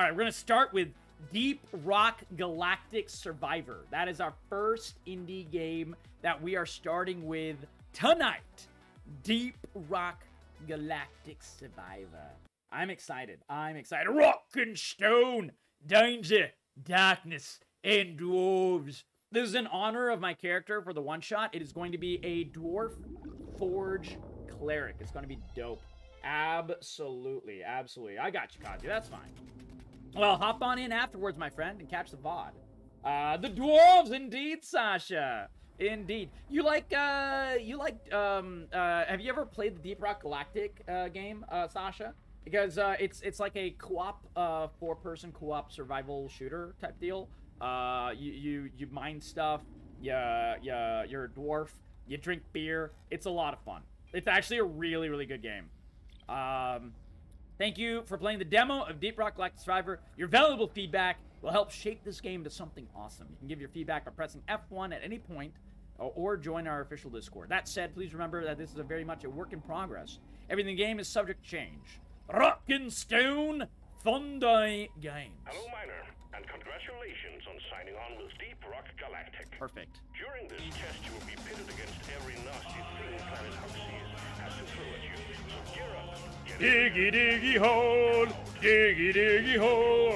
All right, we're going to start with Deep Rock Galactic Survivor. That is our first indie game that we are starting with tonight. Deep Rock Galactic Survivor. I'm excited. I'm excited. Rock and stone, danger, darkness, and dwarves. This is in honor of my character for the one-shot. It is going to be a Dwarf Forge Cleric. It's going to be dope. Absolutely. Absolutely. I got you, Kaji. That's fine. Well, hop on in afterwards, my friend, and catch the VOD. The dwarves, indeed, Sasha. Indeed. Have you ever played the Deep Rock Galactic game, Sasha? Because it's like a co-op, four-person co-op survival shooter type deal. You mine stuff. You're a dwarf. You drink beer. It's a lot of fun. It's actually a really, really good game. Thank you for playing the demo of Deep Rock Galactic Survivor. Your valuable feedback will help shape this game to something awesome. You can give your feedback by pressing F1 at any point or join our official Discord. That said, please remember that this is very much a work in progress. Everything in the game is subject to change. Rockinstone Thunder Games. Hello, Miner, and congratulations on signing on with Deep Rock Galactic. Perfect. During this test, you will be pitted against every nasty thing planet Huxley has to throw at you. So gear up. Diggy, diggy, hole. Diggy, diggy, hole.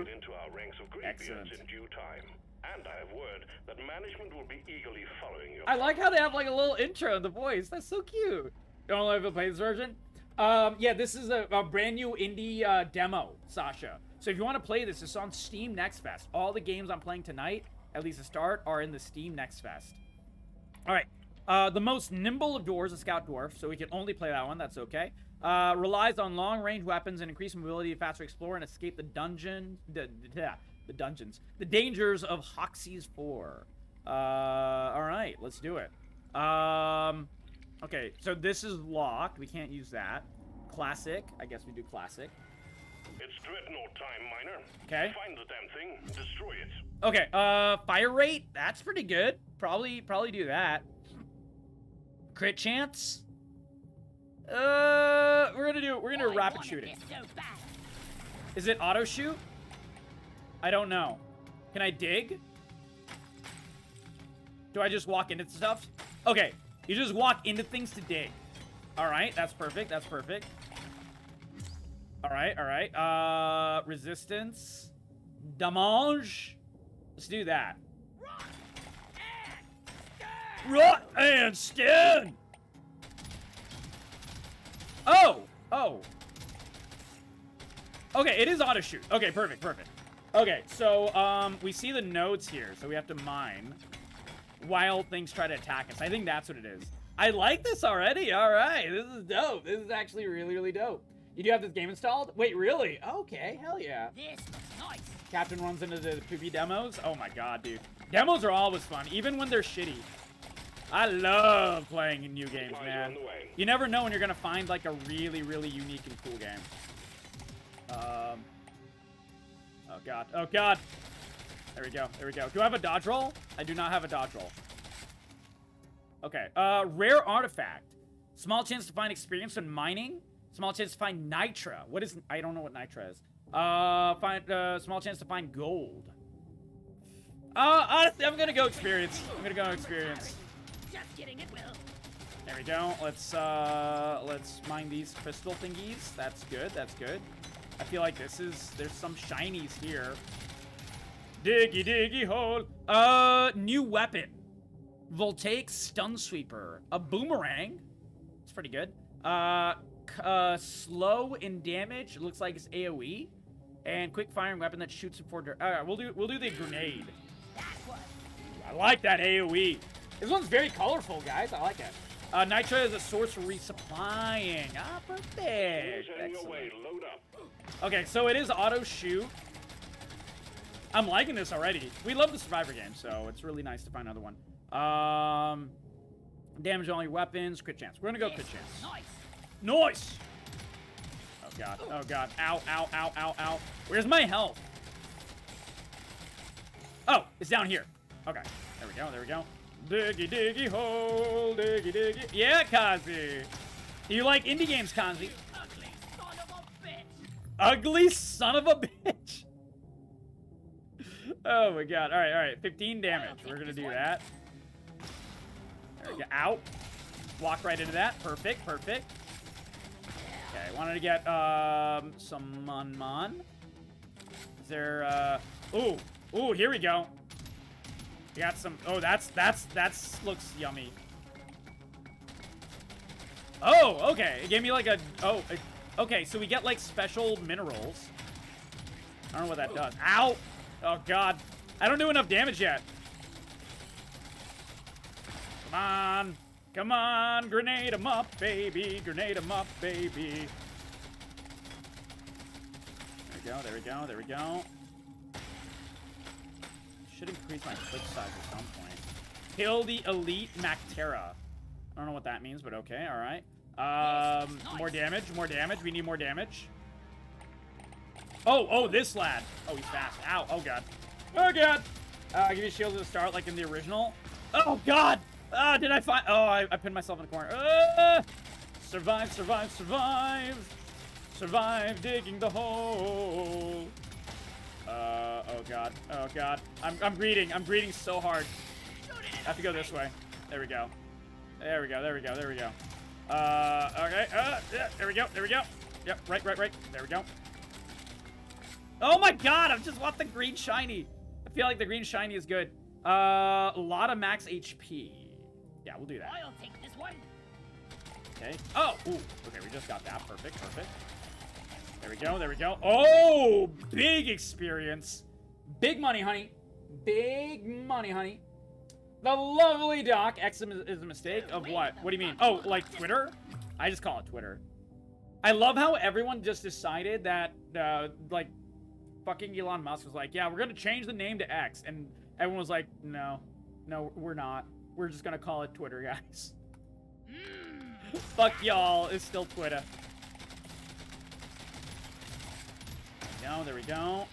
Into our ranks of Greybeards in due time. And I have word that management will be eagerly following you. I like how they have like a little intro in the voice. That's so cute. Don't ever play this version. Yeah, this is a brand new indie demo, Sasha. So if you want to play this, it's on Steam Next Fest. All the games I'm playing tonight, at least to start, are in the Steam Next Fest. All right. The most nimble of dwarves, a scout dwarf, so we can only play that one. That's okay. Relies on long-range weapons and increased mobility to faster explore and escape the dungeon. The dangers of Hoxie's 4. All right, let's do it. Okay, so this is locked. We can't use that. Classic. I guess we do classic. It's dreadnought time, Miner. Okay. Find the damn thing, destroy it. Okay, fire rate, that's pretty good. Probably do that. Crit chance. We're gonna do rapid shooting. So is it auto shoot? I don't know. Can I dig? Do I just walk into stuff? Okay. You just walk into things to dig. All right, that's perfect. That's perfect. All right, all right. Resistance, damage. Let's do that. Rock and stun. Oh, oh. Okay, it is auto shoot. Okay, perfect, perfect. Okay, so we see the nodes here, so we have to mine. Wild things try to attack us. I think that's what it is. I like this already. All right. This is dope. This is actually really, really dope. You do have this game installed? Wait, really? Okay. Hell yeah. This looks nice. Captain runs into the PvP demos. Oh my god, dude. Demos are always fun, even when they're shitty. I love playing new games, man. You never know when you're going to find like a really, really unique and cool game. Oh god. Oh god. There we go. There we go. Do I have a dodge roll? I do not have a dodge roll. Okay. Rare artifact. Small chance to find experience in mining. Small chance to find nitra. What is... I don't know what nitra is. Small chance to find gold. Honestly, I'm gonna go experience. I'm gonna go experience. Just kidding, it will. There we go. Let's mine these crystal thingies. That's good. That's good. I feel like this is... There's some shinies here. Diggy, diggy, hole. New weapon. Voltaic stun sweeper. A boomerang. It's pretty good. Slow in damage. It looks like it's AoE. And quick firing weapon that shoots in forward. Alright, we'll do the grenade. I like that AoE. This one's very colorful, guys. I like it. Nitro is a source for resupplying. Ah, perfect. Excellent. Okay, so it is auto shoot. I'm liking this already. We love the Survivor game, so it's really nice to find another one. Damage on all your weapons, crit chance. We're gonna go crit chance. Nice. Nice. Oh god. Oh god. Ow! Ow! Ow! Ow! Ow! Where's my health? Oh, it's down here. Okay. There we go. There we go. Diggy diggy hole. Diggy diggy. Yeah, Kazi. You like indie games, Kazi? ugly son of a bitch. Oh my god. Alright, alright. 15 damage. We're gonna do that. There we go. Out. Walk right into that. Perfect, perfect. Okay, I wanted to get some Mon. Is there ooh, here we go. We got some that's looks yummy. Oh, okay. It gave me like a okay, so we get like special minerals. I don't know what that does. Ow! Oh god. I don't do enough damage yet. Come on. Come on, grenade him up, baby. Grenade him up, baby. There we go, there we go, there we go. Should increase my clip size at some point. Kill the elite Mactera. I don't know what that means, but okay, alright. More damage, more damage. We need more damage. Oh, this lad. Oh, he's fast. Ow, oh god. Oh god! Give you shields at the start like in the original. Oh god! Did I find... Oh, I pinned myself in the corner. Survive, survive, survive. Survive digging the hole. Oh god, oh god. I'm greeting, I'm greeting so hard. I have to go this way. There we go. There we go, there we go, there we go. Okay, yeah, there we go, there we go. Yep, right, there we go. Oh my god, I just want the green shiny. I feel like the green shiny is good. A lot of max HP. Yeah, we'll do that. I'll take this one. Okay. Oh, ooh, okay, we just got that. Perfect, perfect. There we go, there we go. Oh, big experience. Big money, honey. Big money, honey. The lovely doc. X is a mistake of what? What do you mean? Oh, like Twitter? I just call it Twitter. I love how everyone just decided that, like, fucking Elon Musk was like, yeah, we're going to change the name to X. And everyone was like, no, we're not. We're just going to call it Twitter, guys. Fuck y'all. It's still Twitter. No, there we go.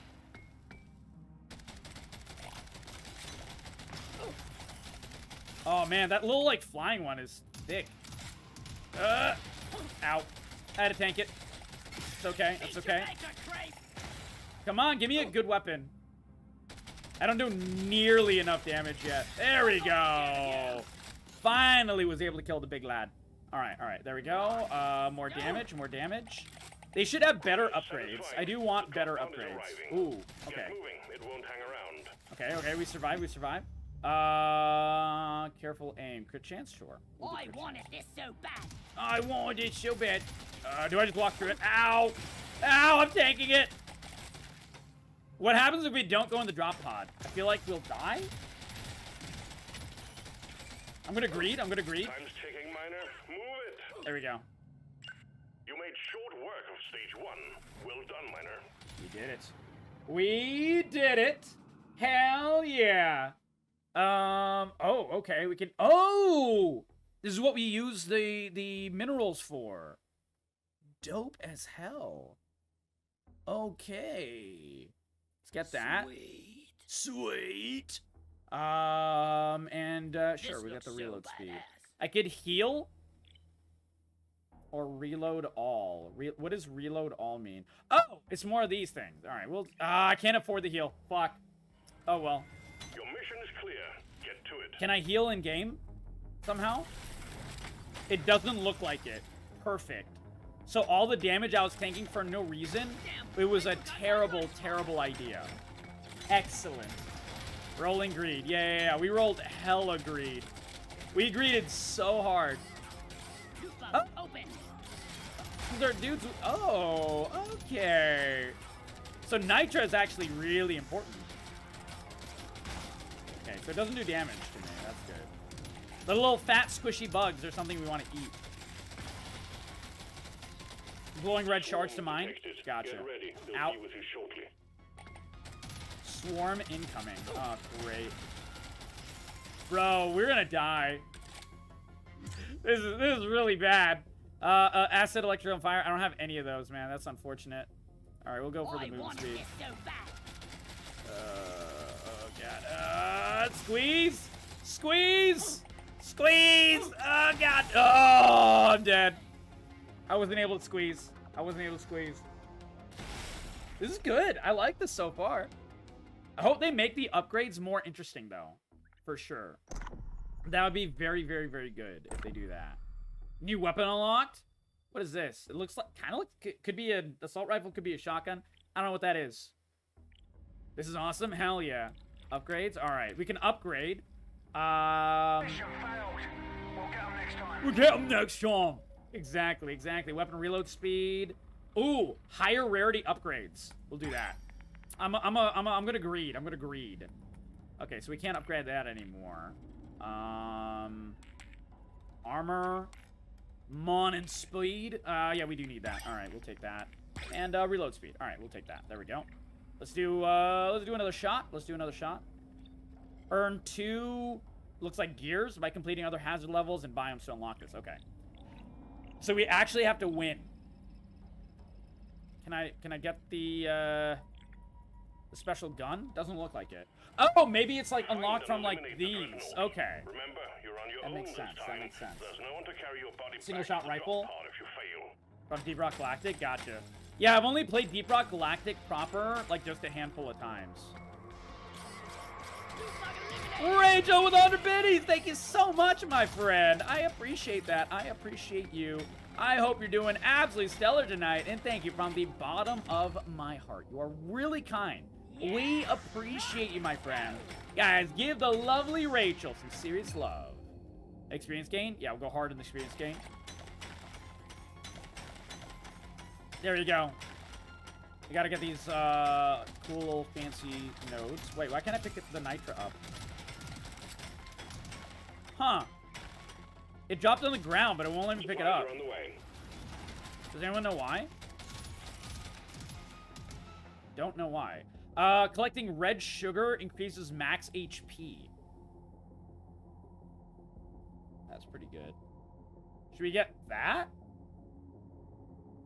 Oh man, that little like flying one is thick. Ow. I had to tank it. It's okay, that's okay. Come on, give me a good weapon. I don't do nearly enough damage yet. There we go. Finally was able to kill the big lad. Alright, there we go. More damage, more damage. They should have better upgrades. I do want better upgrades. Ooh, okay. Okay, we survive. Careful aim. Crit chance, sure. I wanted this so bad. I wanted it so bad. Do I just walk through it? Ow! Ow, I'm tanking it! What happens if we don't go in the drop pod? I feel like we'll die? I'm gonna greed. Time's ticking, miner. Move it! There we go. You made short work of stage one. Well done, miner. We did it. Hell yeah. Oh, okay. We can. Oh, this is what we use the minerals for. Dope as hell. Okay. Let's get that. Sweet. Sure. We got the reload speed. I could heal. Or reload all. What does reload all mean? Oh, it's more of these things. All right, well, I can't afford the heal. Fuck. Oh, well. Your mission is clear. Get to it. Can I heal in game somehow? It doesn't look like it. Perfect. So all the damage I was tanking for no reason, it was a terrible, terrible idea. Excellent. Rolling greed. Yeah. We rolled hella greed. We greeded so hard. Oh. Open. They're dudes. Oh, okay. So Nitra is actually really important. Okay, so it doesn't do damage to me. That's good. The little fat squishy bugs are something we want to eat. Blowing red shards to mine. Gotcha. Out. Swarm incoming. Oh, great. Bro, we're gonna die. This is really bad. Acid, electric, and fire. I don't have any of those, man. That's unfortunate. All right, we'll go for the movement speed. Oh god. Squeeze. Oh god. Oh, I'm dead. I wasn't able to squeeze. This is good. I like this so far. I hope they make the upgrades more interesting, though. For sure. That would be very, very, very good if they do that. New weapon unlocked? What is this? It looks like... Kind of looks... Could be an assault rifle. Could be a shotgun. I don't know what that is. This is awesome. Hell yeah. Upgrades? All right. We can upgrade. We'll get them next time. Exactly, exactly. Weapon reload speed. Ooh, higher rarity upgrades. We'll do that. I'm gonna greed. Okay, so we can't upgrade that anymore. Armor, mon, and speed. Yeah, we do need that. All right, we'll take that. And reload speed. All right, we'll take that. There we go. Let's do another shot. Earn 2. Looks like gears by completing other hazard levels and biomes to unlock this. Okay. So we actually have to win. Can I get the special gun? Doesn't look like it. Oh, maybe it's like unlocked from like these. Okay. Remember, you're on your own this time. That makes sense. There's no one to carry your body. Single shot rifle. From Deep Rock Galactic, gotcha. Yeah, I've only played Deep Rock Galactic proper like just a handful of times. Rachel with 100 biddies, thank you so much, my friend. I appreciate that. I appreciate you. I hope you're doing absolutely stellar tonight, and thank you from the bottom of my heart. You are really kind. Yeah. We appreciate you, my friend. Guys, give the lovely Rachel some serious love. Experience gain? Yeah, we'll go hard in the experience gain. There you go. You gotta get these cool little fancy nodes. Wait, why can't I pick the Nitra up? Huh. It dropped on the ground, but it won't let me pick it up. Does anyone know why? Don't know why. Collecting red sugar increases max HP. That's pretty good. Should we get that?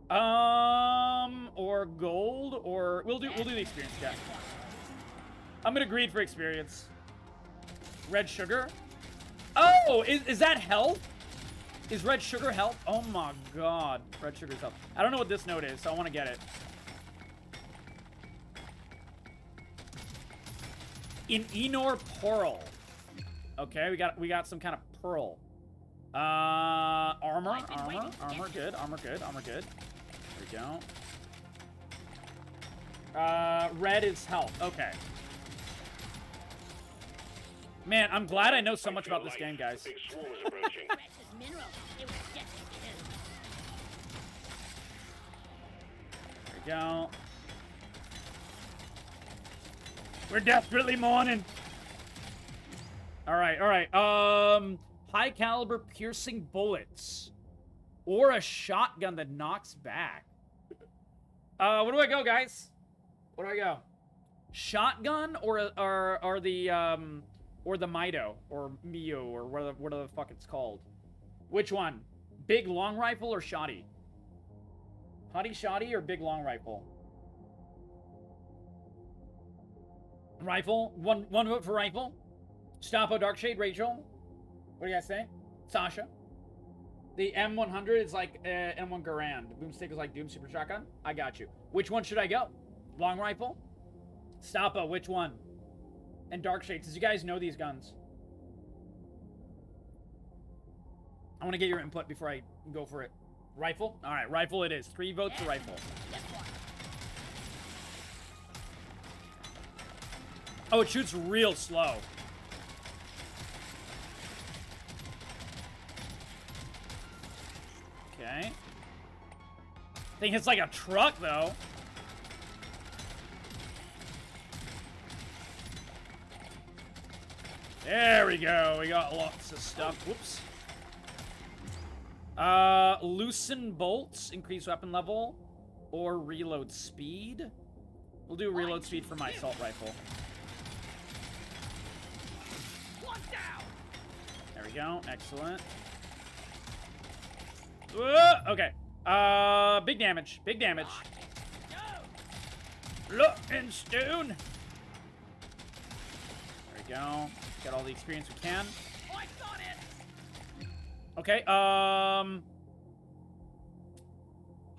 Or gold, or we'll do the experience check. I'm gonna greed for experience. Red sugar. Oh, is that health? Is red sugar health? Oh my god, red sugar's health. I don't know what this note is, so I want to get it. An Enor Pearl. Okay, we got some kind of pearl. Armor, good, armor, good. There we go. Red is health. Okay. Man, I'm glad I know so much about this game, guys. There we go. We're desperately mourning. Alright, alright. High caliber piercing bullets. Or a shotgun that knocks back. Where do I go, guys? Where do I go? Shotgun or the Mido or Mio or whatever the fuck it's called. Which one? Big long rifle or shoddy? Hottie shoddy or big long rifle? Rifle. One vote for rifle. Stapo Darkshade, Rachel. What do you guys say? Sasha. The M100 is like M1 Garand. Boomstick is like Doom Super Shotgun. I got you. Which one should I go? Long Rifle? Stoppa, which one? And Dark Shades. Does you guys know these guns? I want to get your input before I go for it. Rifle? Alright, rifle it is. 3 votes for rifle. Oh, it shoots real slow. Okay. I think it's like a truck, though. There we go. We got lots of stuff. Whoops. Loosen bolts, increase weapon level, or reload speed. We'll do reload speed for my assault rifle. There we go. Excellent. Okay. Big damage. Big damage. Look and stone. There we go. Got all the experience we can. Okay.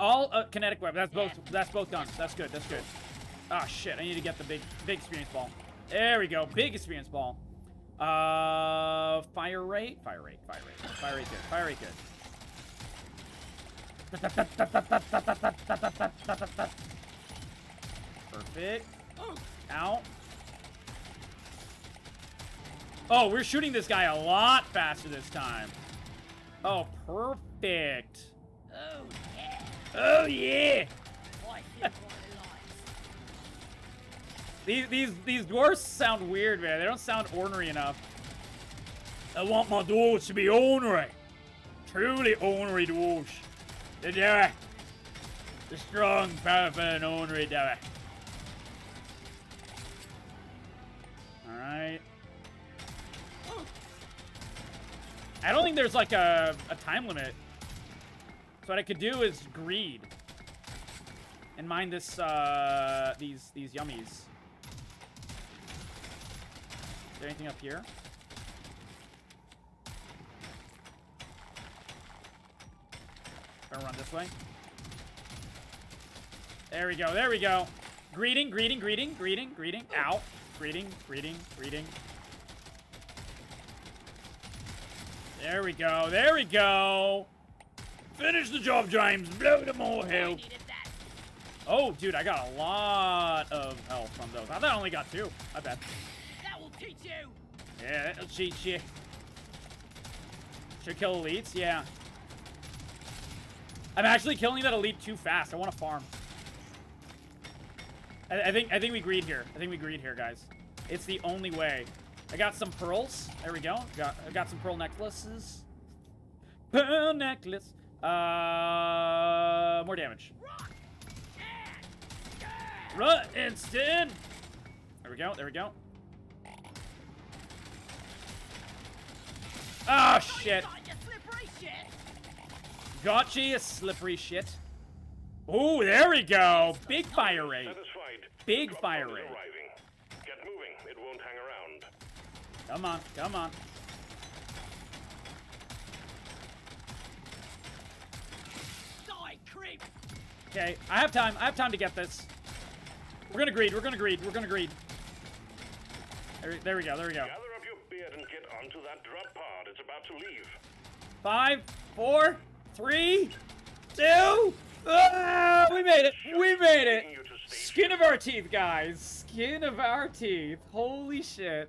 All kinetic weapon. That's both done. That's good. That's good. Ah, shit. I need to get the big experience ball. There we go. Big experience ball. Fire rate good. Fire rate good. Perfect. Out. Oh, we're shooting this guy a lot faster this time. Oh, perfect. Oh, yeah. Oh, yeah. These dwarves sound weird, man. They don't sound ornery enough. I want my dwarves to be ornery. Truly ornery dwarves. They do it. The strong, powerful, and ornery do it. All right. I don't think there's like a time limit. So what I could do is greed and mine this these yummies. Is there anything up here? Gonna run this way. There we go. There we go. Greeting, greeting, greeting, greeting, greeting. Ow. Greeting, greeting, greeting. There we go. There we go. Finish the job, James. Blow them all hell. Oh, dude, I got a lot of health from those. I thought I only got two. I bet. That will teach you. Yeah, that'll teach you. Should kill elites. Yeah. I'm actually killing that elite too fast. I want to farm. I think we greed here. I think we greed here, guys. It's the only way. I got some pearls. There we go. I got some pearl necklaces. Pearl necklace. More damage. Run and stand. There we go. There we go. Ah, oh, shit. Gotcha, you slippery shit. Oh, there we go. Big fire rate. Big fire rate. Get moving. It won't hang around. Come on, come on. Die, creep. Okay, I have time. I have time to get this. We're gonna greed. We're gonna greed. We're gonna greed. There we go. There we go. Gather up your beard and get onto that drop pod. It's about to leave. 5, 4, 3, 2. Ah, we made it. We made it. Skin of our teeth, guys. Skin of our teeth. Holy shit.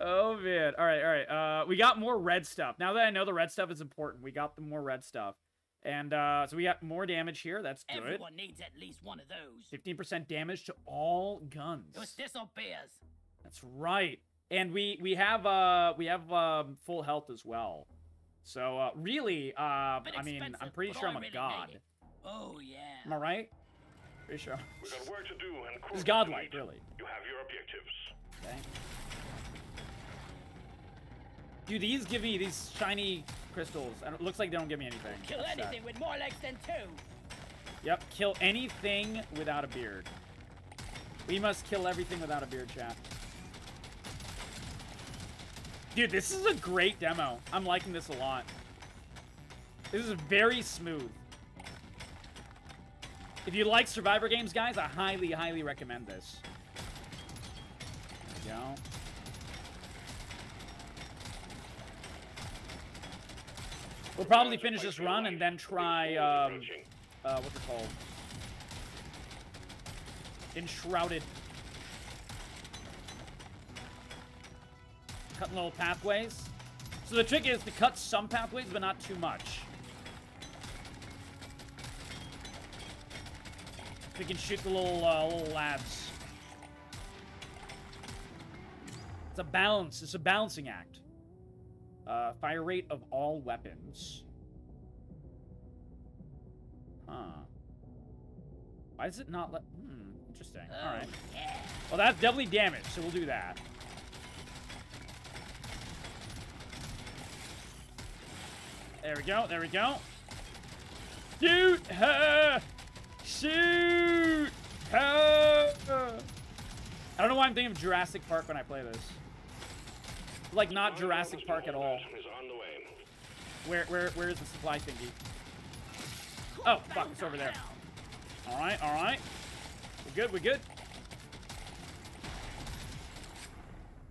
Oh, man. All right, all right. We got more red stuff. Now that I know the red stuff is important, we got the more red stuff. And so we got more damage here. That's good. Everyone needs at least one of those. 15% damage to all guns. It was this on bears. That's right. And we have full health as well. So really, I mean, I'm pretty sure I'm a god. Oh, yeah. Am I right? Pretty sure. We got work to do and it's godlike, really. You have your objectives. Okay. Dude, these give me these shiny crystals. And it looks like they don't give me anything. Kill anything with more legs than two. Yep, kill anything without a beard. We must kill everything without a beard, chat. Dude, this is a great demo. I'm liking this a lot. This is very smooth. If you like Survivor games, guys, I highly, highly recommend this. There we go. We'll probably finish this run and then try, what's it called? Enshrouded. Cutting little pathways. So the trick is to cut some pathways, but not too much. We can shoot the little labs. It's a balance. It's a balancing act. Fire rate of all weapons. Huh. Why is it not let... Hmm, interesting. Alright. Well, that's definitely damage, so we'll do that. There we go, there we go. Shoot her! Shoot her! I don't know why I'm thinking of Jurassic Park when I play this. Like, not Jurassic Park at all. Where is the supply thingy? Oh, fuck, it's over there. Alright, alright. We're good, we're good.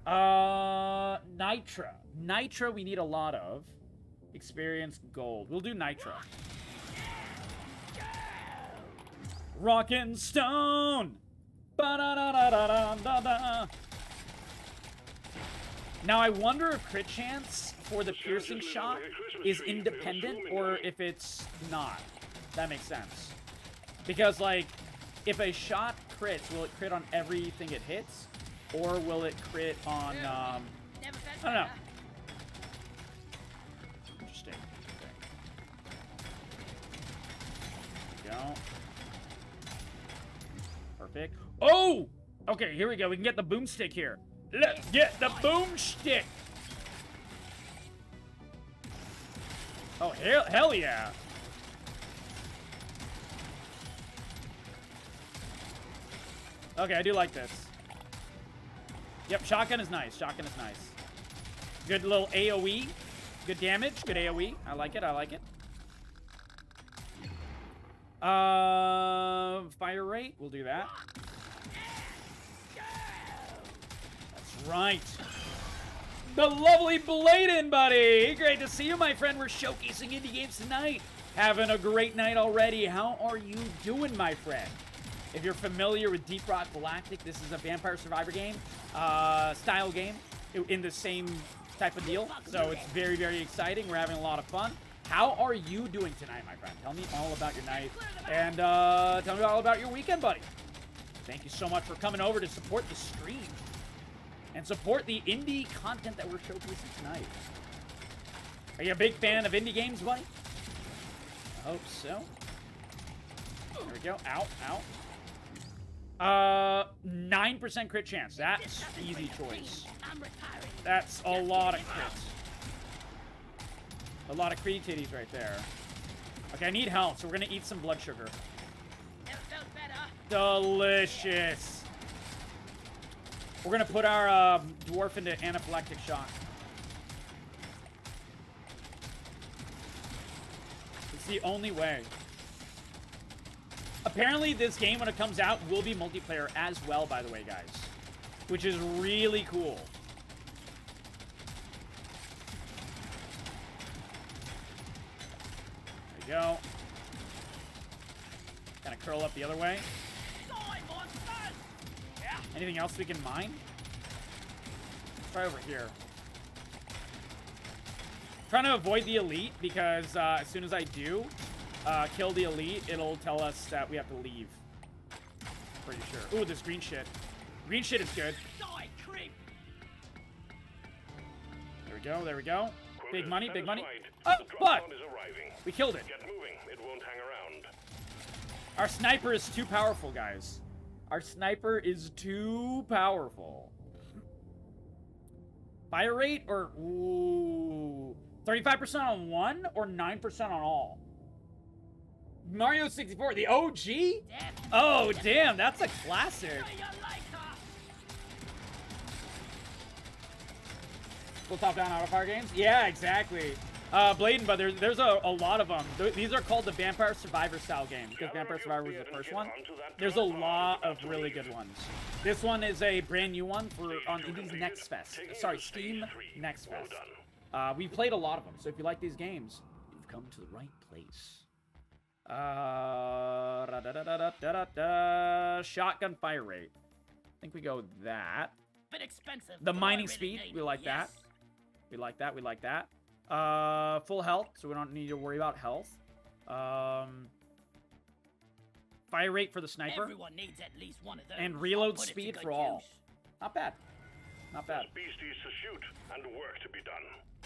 Nitra. Nitra we need a lot of. Experience gold. We'll do Nitra. Rockin' Stone! Ba-da-da-da-da-da-da-da. Now, I wonder if crit chance for the piercing shot is independent or if it's not. That makes sense. Because, like, if a shot crits, will it crit on everything it hits? Or will it crit on, I don't know. Interesting. Okay. There we go. Perfect. Oh! Okay, here we go. We can get the boomstick here. Let's get the boomstick! Oh, hell yeah! Okay, I do like this. Yep, shotgun is nice. Shotgun is nice. Good little AoE. Good damage. Good AoE. I like it. I like it. Fire rate. We'll do that. Right. The lovely Bladen, buddy. Great to see you, my friend. We're showcasing indie games tonight. Having a great night already. How are you doing, my friend? If you're familiar with Deep Rock Galactic, this is a Vampire Survivor game, style game in the same type of deal. So it's very, very exciting. We're having a lot of fun. How are you doing tonight, my friend? Tell me all about your night and tell me all about your weekend, buddy. Thank you so much for coming over to support the stream. And support the indie content that we're showcasing tonight. Are you a big fan of indie games, buddy? I hope so. There we go. Out, out. 9% crit chance. That's easy choice. That's a lot of crits. A lot of crit titties right there. Okay, I need health, so we're gonna eat some blood sugar. Delicious. We're going to put our dwarf into anaphylactic shock. It's the only way. Apparently, this game, when it comes out, will be multiplayer as well, by the way, guys. Which is really cool. There you go. Kind of curl up the other way. Anything else we can mine? Let's try over here. I'm trying to avoid the elite because as soon as I do kill the elite, it'll tell us that we have to leave. Pretty sure. Ooh, this green shit. Green shit is good. There we go. There we go. Big money. Big money. Oh, fuck! We killed it. Our sniper is too powerful, guys. Our sniper is too powerful. Fire rate or... Ooh. 35% on one or 9% on all? Mario 64, the OG? Oh, damn. That's a classic. We'll top down auto fire games? Yeah, exactly. Bladen, but there's a lot of them. These are called the Vampire Survivor style game because Vampire Survivor was the first one. There's a lot of really good ones. This one is a brand new one for on Indie's Next Fest. Sorry, Steam Next Fest. We played a lot of them, so if you like these games, you've come to the right place. Shotgun fire rate. I think we go with that. Bit expensive. The mining speed. We like that. We like that. We like that. Full health, so we don't need to worry about health. Fire rate for the sniper. Everyone needs at least one of those. And reload speed for all. Not bad. Not bad. Beasties to shoot and work to be done.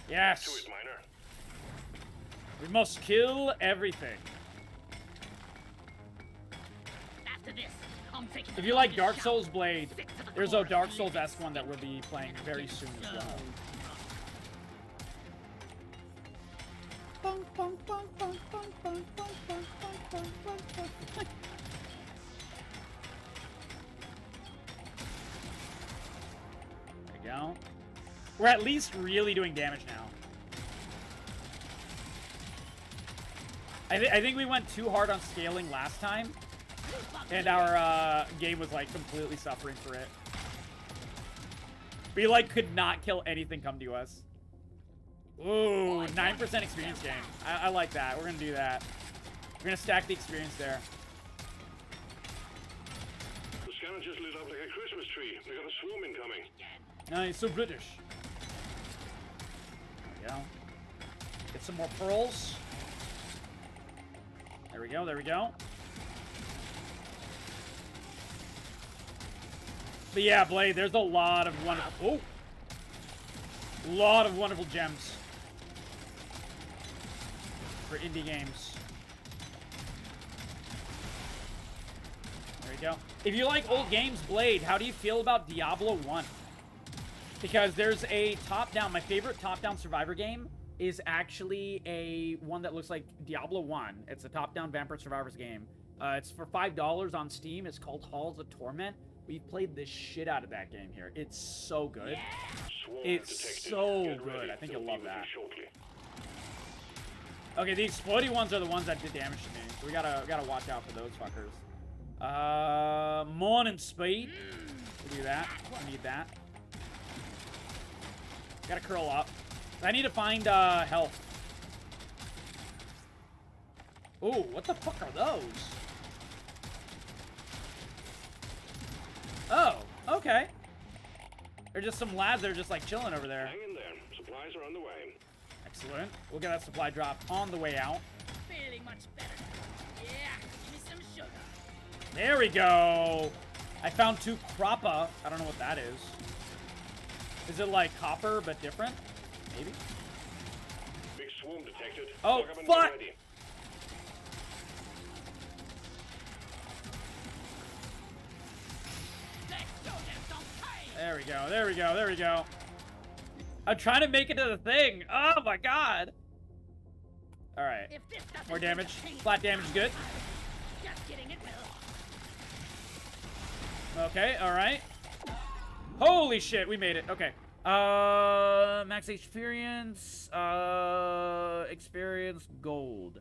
Yes. We must kill everything. After this, I'm taking. If you like Dark Souls, Blade, there's a Dark Souls-esque one that we'll be playing very soon as well. There we go. We're at least really doing damage now. I think we went too hard on scaling last time, and our game was like completely suffering for it. We like could not kill anything come to us. Ooh, 9% experience gain. I like that. We're gonna do that. We're gonna stack the experience there. The scanner just lit up like a Christmas tree. We got a swarm incoming. No, he's so British. There we go. Get some more pearls. There we go. There we go. But yeah, Blade, there's a lot of wonderful... Oh! A lot of wonderful gems. For indie games. There we go. If you like old games, Blade, how do you feel about Diablo 1? Because there's a top-down... My favorite top-down survivor game is actually a one that looks like Diablo 1. It's a top-down Vampire Survivors game. It's for $5 on Steam. It's called Halls of Torment. We've played the shit out of that game here. It's so good. It's so good. I think you'll love that. Okay, the exploding ones are the ones that did damage to me. So we gotta watch out for those fuckers. Morning speed. We'll do that. I need that. Gotta curl up. I need to find health. Ooh, what the fuck are those? Oh, okay. They're just some lads that are just like chilling over there. Hang in there. Supplies are on the way. Excellent. We'll get that supply drop on the way out. Feeling much better. Yeah, give me some sugar. There we go. I found two croppa. I don't know what that is. Is it like copper but different? Maybe. Big swarm detected. Oh, fuck! There we go, there we go, there we go. I'm trying to make it to the thing. Oh my god. All right, more damage. Flat damage is good. Okay, all right. Holy shit, we made it, okay. Max experience, experience gold. I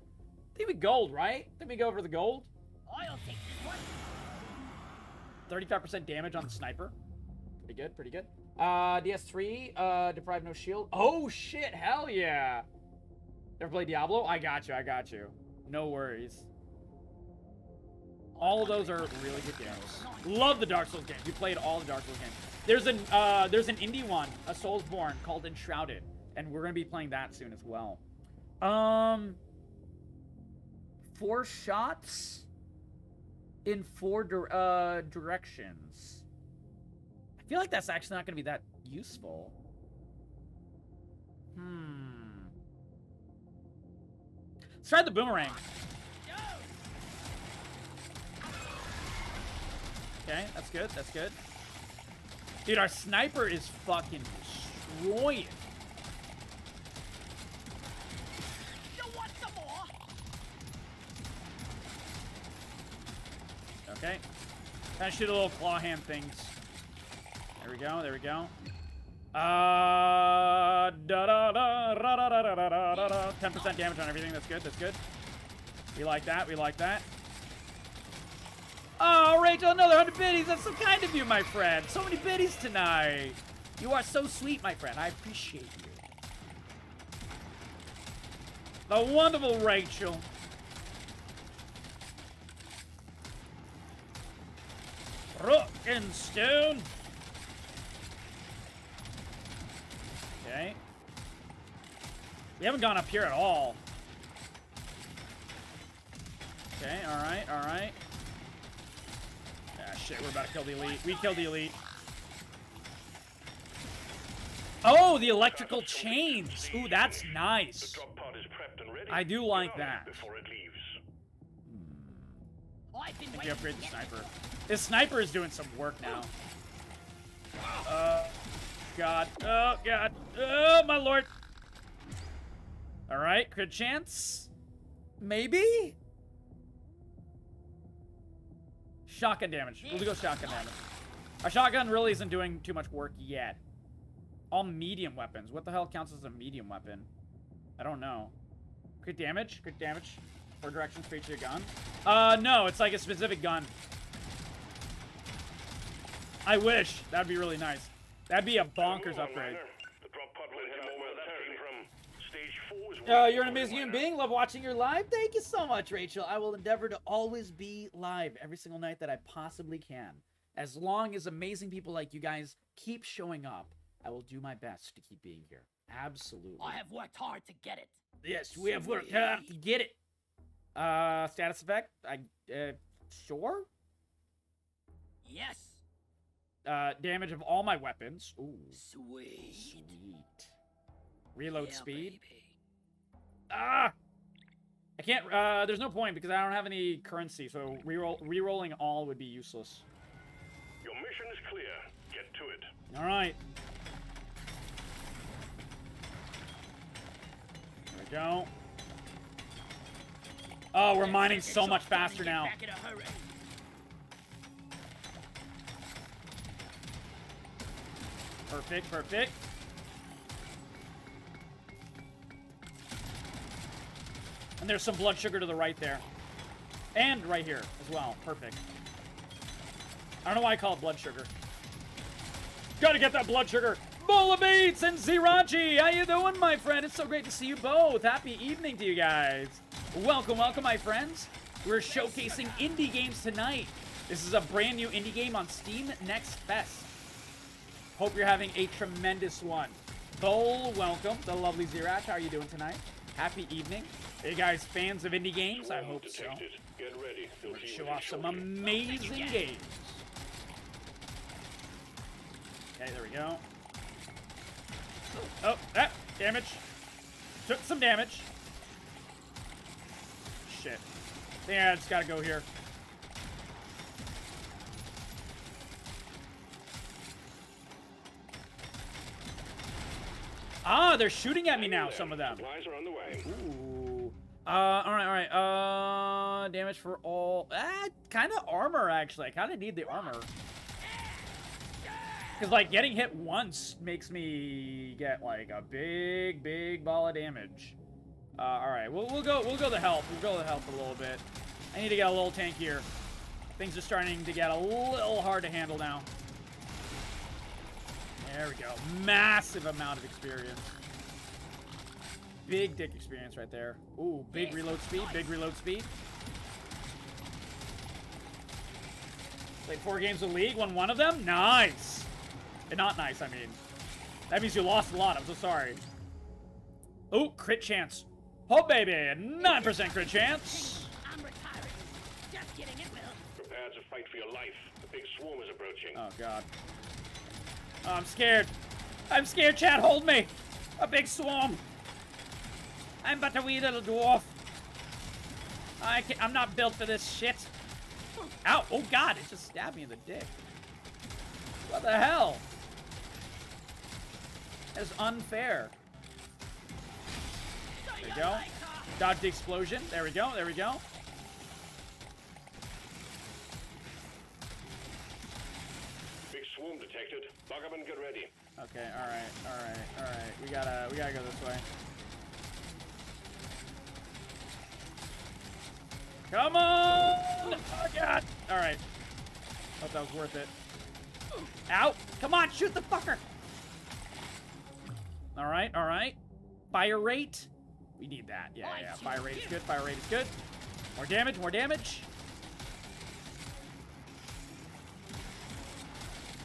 think we gold, right? I think we go for the gold. 35% damage on the sniper. Pretty good, pretty good. DS3, deprive no shield. Oh shit, hell yeah. Never played Diablo? I got you, I got you. No worries. All of those are really good games. Love the Dark Souls games. You played all the Dark Souls games. There's an indie one, a Soulsborne, called Enshrouded, and we're gonna be playing that soon as well. 4 shots in 4 directions. I feel like that's actually not going to be that useful. Hmm. Let's try the boomerang. Okay, that's good. That's good. Dude, our sniper is fucking destroying. Okay. Trying to shoot a little claw hand things. There we go, there we go. Da-da-da-da-da-da-da-da-da. 10% damage on everything, that's good, that's good. We like that, we like that. Oh, Rachel, another 100 biddies! That's so kind of you, my friend! So many biddies tonight! You are so sweet, my friend. I appreciate you. The wonderful Rachel. Rook and stone. Okay. We haven't gone up here at all. Okay, alright, alright. Ah, shit, we're about to kill the elite. We killed the elite. Oh, the electrical chains! Ooh, that's nice. I do like that. I think we upgrade the sniper. This sniper is doing some work now. God. Oh, God. Oh, my lord. All right. Crit chance. Maybe? Shotgun damage. We'll go shotgun damage. Our shotgun really isn't doing too much work yet. All medium weapons. What the hell counts as a medium weapon? I don't know. Crit damage? Crit damage. Four directions for each of your gun? No, it's like a specific gun. I wish. That'd be really nice. That'd be a bonkers upgrade. You're an amazing human being. Love watching your live. Thank you so much, Rachel. I will endeavor to always be live every single night that I possibly can. As long as amazing people like you guys keep showing up, I will do my best to keep being here. Absolutely. I have worked hard to get it. Yes, we have worked hard to get it. Status effect? Sure? Yes. Damage of all my weapons. Ooh. Sweet. Sweet. Reload speed. Baby. Ah! I can't, there's no point because I don't have any currency, so re-rolling all would be useless. Your mission is clear. Get to it. Alright. There we go. Oh, we're mining so much faster now. Perfect, perfect. And there's some blood sugar to the right there. And right here as well. Perfect. I don't know why I call it blood sugar. Gotta get that blood sugar. Bola Beats and Zirachi, how you doing, my friend? It's so great to see you both. Happy evening to you guys. Welcome, welcome, my friends. We're showcasing indie games tonight. This is a brand new indie game on Steam Next Fest. Hope you're having a tremendous one. Bol, welcome. The lovely Zirach, how are you doing tonight? Happy evening. Hey guys, fans of indie games? I hope so. Get ready. We're gonna show off some amazing games. Okay, there we go. Oh, that damage. Took some damage. Shit. Yeah, I just gotta go here. Ah, they're shooting at me now, some of them. Supplies are on the way. Ooh. Alright, alright. Damage for all... kind of armor, actually. I kind of need the armor. Because, like, getting hit once makes me get, like, a big, big ball of damage. Alright, we'll go to help. We'll go to help a little bit. I need to get a little tankier. Things are starting to get a little hard to handle now. There we go. Massive amount of experience. Big dick experience right there. Ooh, big reload speed, big reload speed. Played 4 games of League, won one of them? Nice! And not nice, I mean. That means you lost a lot, I'm so sorry. Ooh, crit chance. Oh, baby, 9% crit chance. I'm retiring. Just kidding, it will. Prepare to fight for your life. The big swarm is approaching. Oh, God. Oh, I'm scared. I'm scared, chat, hold me. A big swarm. I'm but a wee little dwarf. I'm not built for this shit. Ow! Oh God! It just stabbed me in the dick. What the hell? That's unfair. There we go. Dodge the explosion. There we go. There we go. Big swarm detected. Lock up and get ready. Okay. All right. All right. All right. We gotta go this way. Come on! Oh, God! Alright. Hope that was worth it. Ow! Come on, shoot the fucker! Alright, alright. Fire rate. We need that. Yeah, yeah. Fire rate is good. Fire rate is good. More damage, more damage.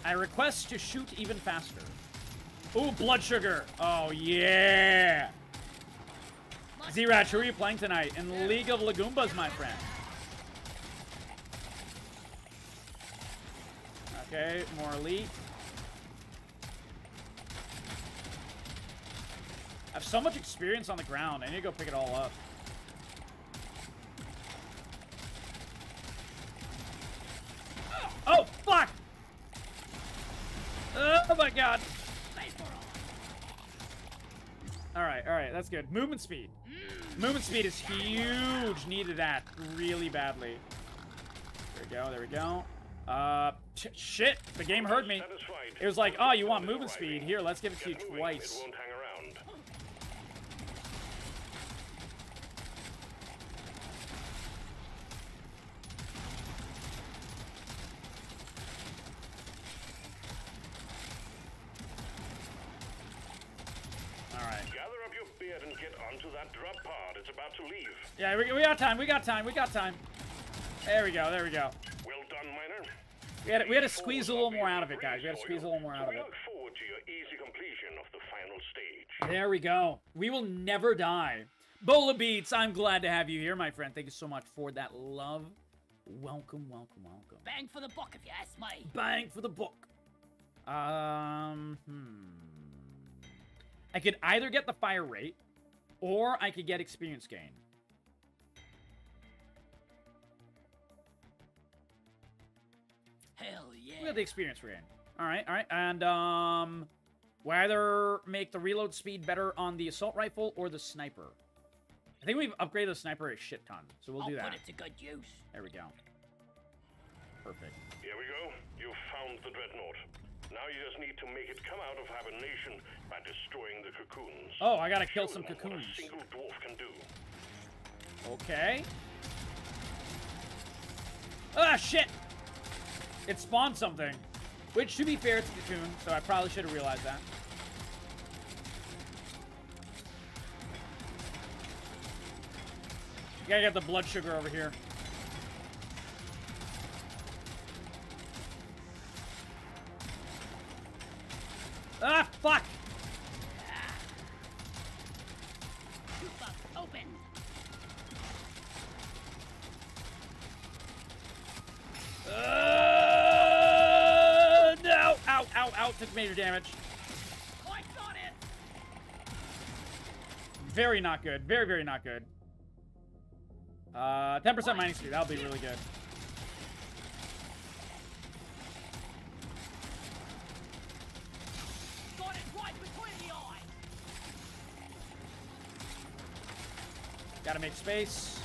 I request to shoot even faster. Ooh, blood sugar! Oh, yeah! Z-Ratch, who are you playing tonight? In League of Legumbas, my friend. Okay, more elite. I have so much experience on the ground. I need to go pick it all up. Oh, fuck! Oh, my God. All right, that's good. Movement speed. Movement speed is huge. Needed that really badly. There we go, there we go. Shit, the game heard me. It was like, oh, you want movement speed? Here, let's give it to you twice. to that drop pod. It's about to leave. Yeah, we got time. We got time. There we go. Well done, miner. We had to squeeze a little more out of it, guys. We look forward to your easy completion of the final stage. There we go. We will never die. Bola Beats, I'm glad to have you here, my friend. Thank you so much for that love. Welcome, welcome, welcome. Bang for the buck, if you ask me. Bang for the buck. I could either get the fire rate, or I could get experience gain. Hell yeah. We got the experience we're in. Alright, alright. And, we either make the reload speed better on the assault rifle or the sniper. I think we've upgraded the sniper a shit ton, so we'll do that. I'll put it to good use. There we go. Perfect. Here we go. You've found the dreadnought. Now you just need to make it come out of hibernation by destroying the cocoons. Oh, I gotta kill some cocoons. What a single dwarf can do. Okay. Ah, shit! It spawned something. Which, to be fair, it's a cocoon, so I probably should have realized that. You gotta get the blood sugar over here. Ah, fuck! Fuck, open! No! Ow, ow, ow, took major damage. Oh, I got it! Very not good. Very, very not good. 10% mining speed. That'll be really good. Got it right between the eye. Gotta make space.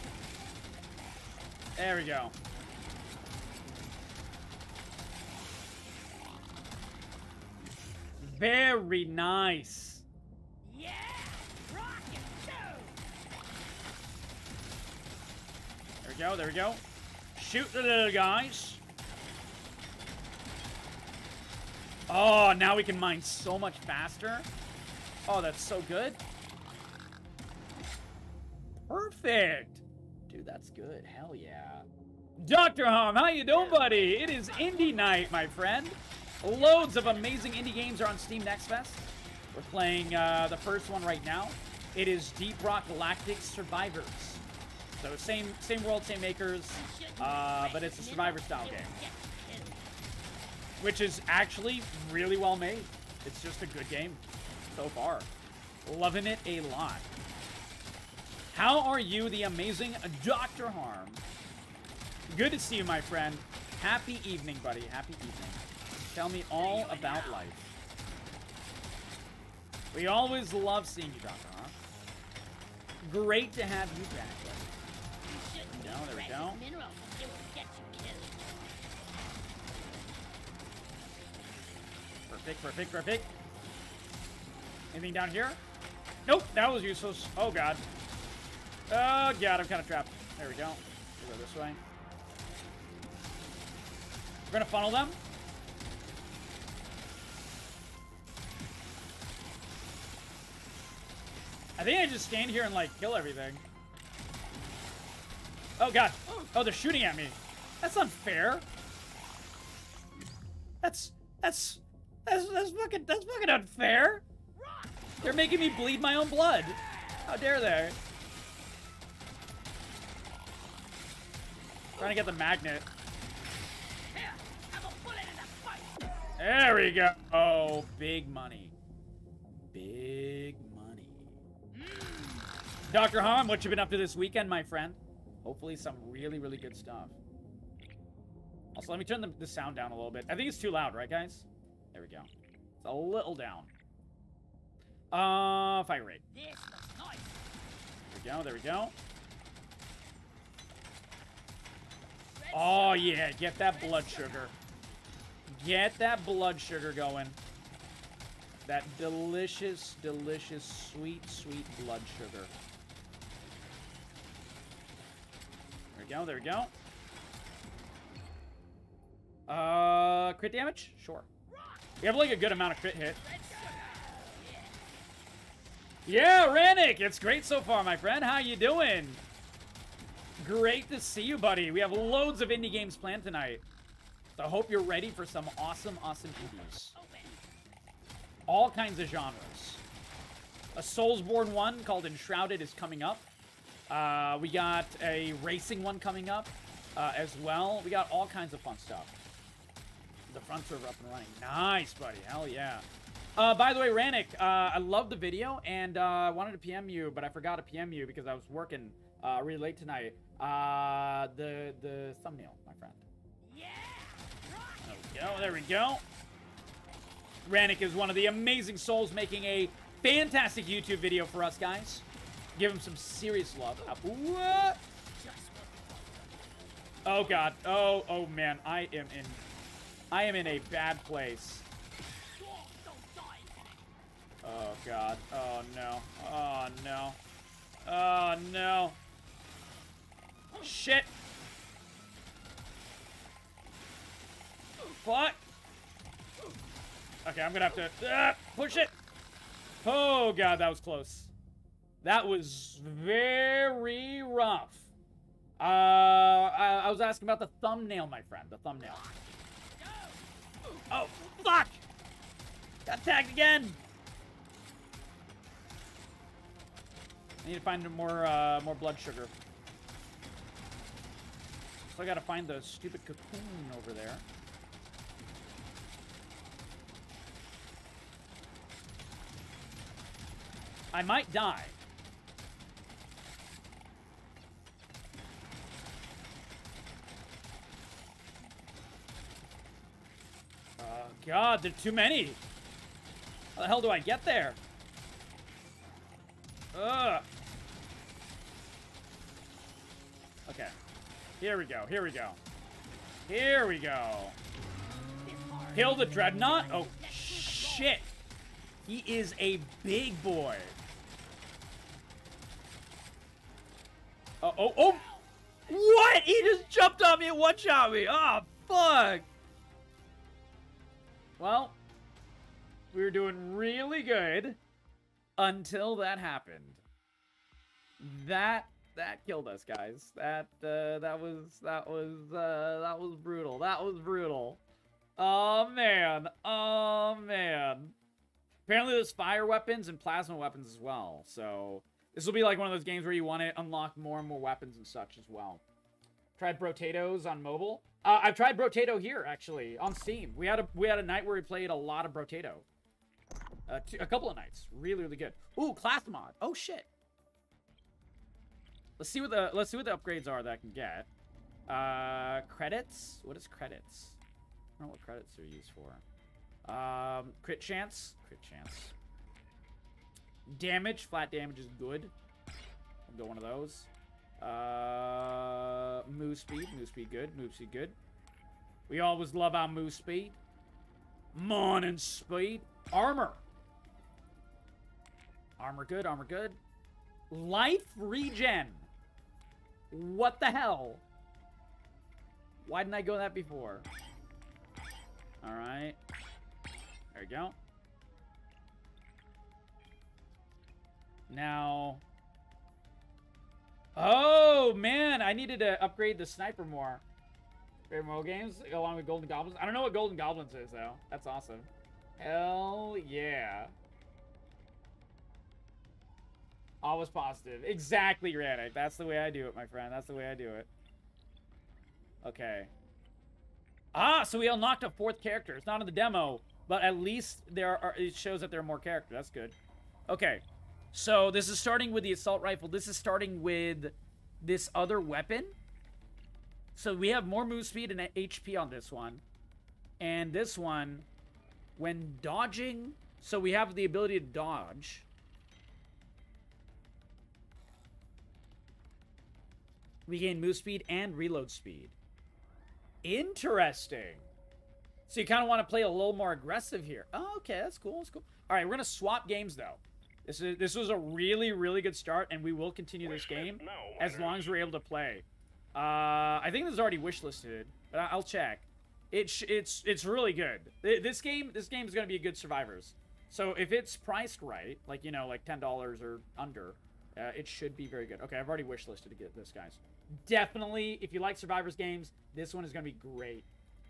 There we go. Very nice. Yeah! Rocket go! There we go, there we go. Shoot the little guys. Oh, now we can mine so much faster. Oh, that's so good. Perfect. Dude, that's good. Hell yeah. Dr. Hom, how you doing, buddy? It is indie night, my friend. Loads of amazing indie games are on Steam Next Fest. We're playing the first one right now. It is Deep Rock Galactic Survivors. So same world, same makers, but it's a Survivor style game. Which is actually really well made. It's just a good game so far. Loving it a lot. How are you, the amazing Dr. Harm? Good to see you, my friend. Happy evening, buddy. Happy evening. Tell me all about life. We always love seeing you, Doctor, huh? Great to have you back. No, there we go. Perfect, perfect, perfect. Anything down here? Nope, that was useless. Oh, God. Oh, God, I'm kind of trapped. There we go. We'll go this way. We're going to funnel them. I think I just stand here and, like, kill everything. Oh, God. Oh, they're shooting at me. That's unfair. That's fucking unfair. They're making me bleed my own blood. How dare they? Trying to get the magnet. There we go. Oh, big money. Big money. Dr. Hom, what you been up to this weekend, my friend? Hopefully some really, really good stuff. Also, let me turn the sound down a little bit. I think it's too loud, right, guys? There we go. It's a little down. Fire rate. This looks nice. There we go, there we go. Oh, yeah, get that blood sugar. Get that blood sugar going. That delicious, delicious, sweet, sweet blood sugar. There we go, there we go. Crit damage? Sure. We have, like, a good amount of crit hit. Yeah, Rannick, it's great so far, my friend. How you doing? Great to see you, buddy. We have loads of indie games planned tonight. So I hope you're ready for some awesome, awesome indies. All kinds of genres. A Soulsborne one called Enshrouded is coming up. We got a racing one coming up as well. We got all kinds of fun stuff. The front server up and running. Nice, buddy. Hell yeah. By the way, Rannick, I love the video, and I wanted to PM you, but I forgot to PM you because I was working really late tonight. The thumbnail, my friend. Yeah. There we go. Rannick is one of the amazing souls making a fantastic YouTube video for us, guys. Give him some serious love. What? Oh god. Oh man. I am in a bad place. Oh god. Oh no. Oh no. Oh no. Shit. Fuck. Okay, I'm gonna have to push it. Oh god, that was close. That was very rough. I was asking about the thumbnail, my friend. The thumbnail. Oh, fuck! Got tagged again! I need to find more, more blood sugar. So I gotta find the stupid cocoon over there. I might die. God, there are too many. How the hell do I get there? Ugh. Okay. Here we go. Here we go. Here we go. Kill the dreadnought. Oh, shit. He is a big boy. Oh. What? He just jumped on me and one-shot me. Oh, fuck. Well, we were doing really good until that happened. That killed us, guys. That was brutal. That was brutal. Oh man. Oh man. Apparently there's fire weapons and plasma weapons as well. So this will be like one of those games where you want to unlock more and more weapons and such as well. Tried Brotatoes on mobile. I've tried Brotato here, actually, on Steam. We had a night where we played a lot of Brotato. A couple of nights. Really, really good. Ooh, class mod. Oh shit. Let's see what the upgrades are that I can get. Credits? What is credits? I don't know what credits are used for. Crit chance. Crit chance. Damage. Flat damage is good. I'll do one of those. Move speed good. We always love our move speed. Morning speed. Armor good. Life regen. What the hell? Why didn't I go that before? All right. There we go. Now... Oh, man, I needed to upgrade the sniper more. Great mobile games, along with Golden Goblins. I don't know what Golden Goblins is, though. That's awesome. Hell yeah. Always positive. Exactly, Rannick. That's the way I do it, my friend. That's the way I do it. Okay. Ah, so we unlocked a fourth character. It's not in the demo, but at least it shows that there are more characters. That's good. Okay. So this is starting with the assault rifle. This is starting with this other weapon. So we have more move speed and HP on this one. And this one, when dodging... So we have the ability to dodge. We gain move speed and reload speed. Interesting. So you kind of want to play a little more aggressive here. Oh, okay, that's cool. That's cool. All right, we're going to swap games, though. This was a really, really good start, and we will continue this game as long as we're able to play. I think this is already wishlisted, but I'll check. It's really good. This game is going to be a good Survivors. So if it's priced right, like, you know, like $10 or under, it should be very good. Okay, I've already wishlisted to get this, guys. Definitely, if you like Survivors games, this one is going to be great.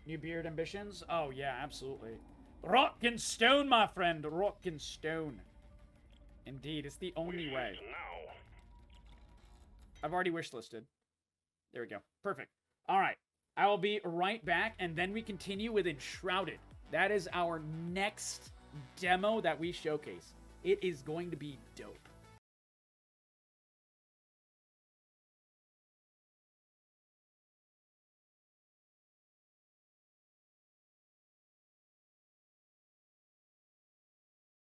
New Beard Ambitions? Oh, yeah, absolutely. Rock and stone, my friend. Rock and stone. Indeed, it's the only way. I've already wishlisted. There we go. Perfect. All right. I will be right back, and then we continue with Enshrouded. That is our next demo that we showcase. It is going to be dope.